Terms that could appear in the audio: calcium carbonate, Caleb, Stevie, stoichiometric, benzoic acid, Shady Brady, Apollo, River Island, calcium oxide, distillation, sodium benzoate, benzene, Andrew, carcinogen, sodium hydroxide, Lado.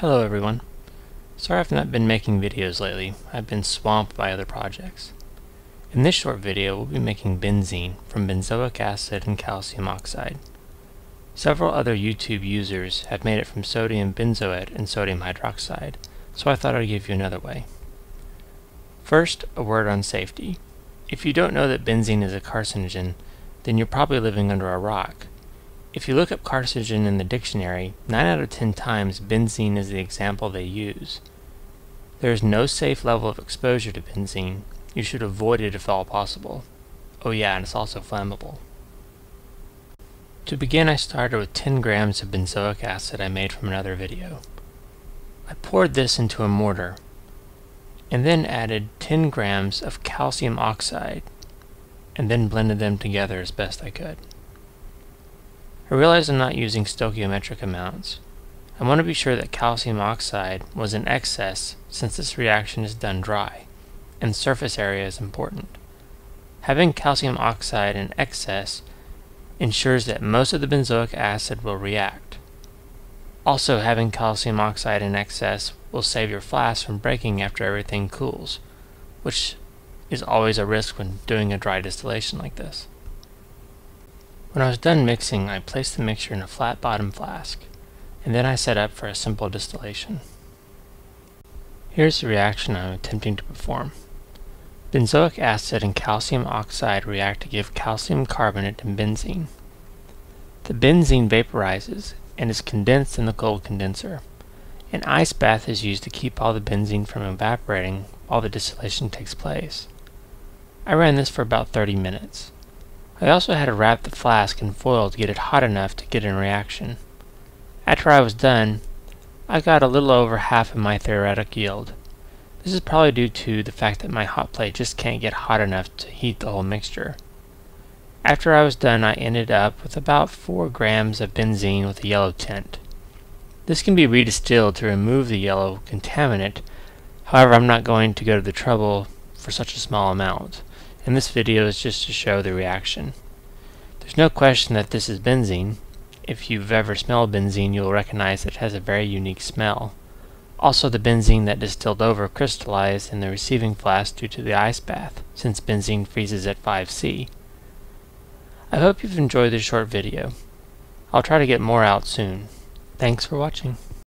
Hello everyone. Sorry I've not been making videos lately. I've been swamped by other projects. In this short video we'll be making benzene from benzoic acid and calcium oxide. Several other YouTube users have made it from sodium benzoate and sodium hydroxide, so I thought I'd give you another way. First, a word on safety. If you don't know that benzene is a carcinogen, then you're probably living under a rock. If you look up carcinogen in the dictionary, 9 out of 10 times benzene is the example they use. There is no safe level of exposure to benzene. You should avoid it if all possible. Oh yeah, and it's also flammable. To begin, I started with 10 grams of benzoic acid I made from another video. I poured this into a mortar, and then added 10 grams of calcium oxide, and then blended them together as best I could. I realize I'm not using stoichiometric amounts. I want to be sure that calcium oxide was in excess since this reaction is done dry, and surface area is important. Having calcium oxide in excess ensures that most of the benzoic acid will react. Also, having calcium oxide in excess will save your flask from breaking after everything cools, which is always a risk when doing a dry distillation like this. When I was done mixing, I placed the mixture in a flat bottom flask, and then I set up for a simple distillation. Here's the reaction I'm attempting to perform. Benzoic acid and calcium oxide react to give calcium carbonate and benzene. The benzene vaporizes and is condensed in the cold condenser. An ice bath is used to keep all the benzene from evaporating while the distillation takes place. I ran this for about 30 minutes. I also had to wrap the flask in foil to get it hot enough to get in reaction. After I was done, I got a little over half of my theoretic yield. This is probably due to the fact that my hot plate just can't get hot enough to heat the whole mixture. After I was done, I ended up with about 4 grams of benzene with a yellow tint. This can be redistilled to remove the yellow contaminant, however I'm not going to go to the trouble for such a small amount. And this video is just to show the reaction. There's no question that this is benzene. If you've ever smelled benzene, you'll recognize it has a very unique smell. Also, the benzene that distilled over crystallized in the receiving flask due to the ice bath, since benzene freezes at 5°C. I hope you've enjoyed this short video. I'll try to get more out soon. Thanks for watching.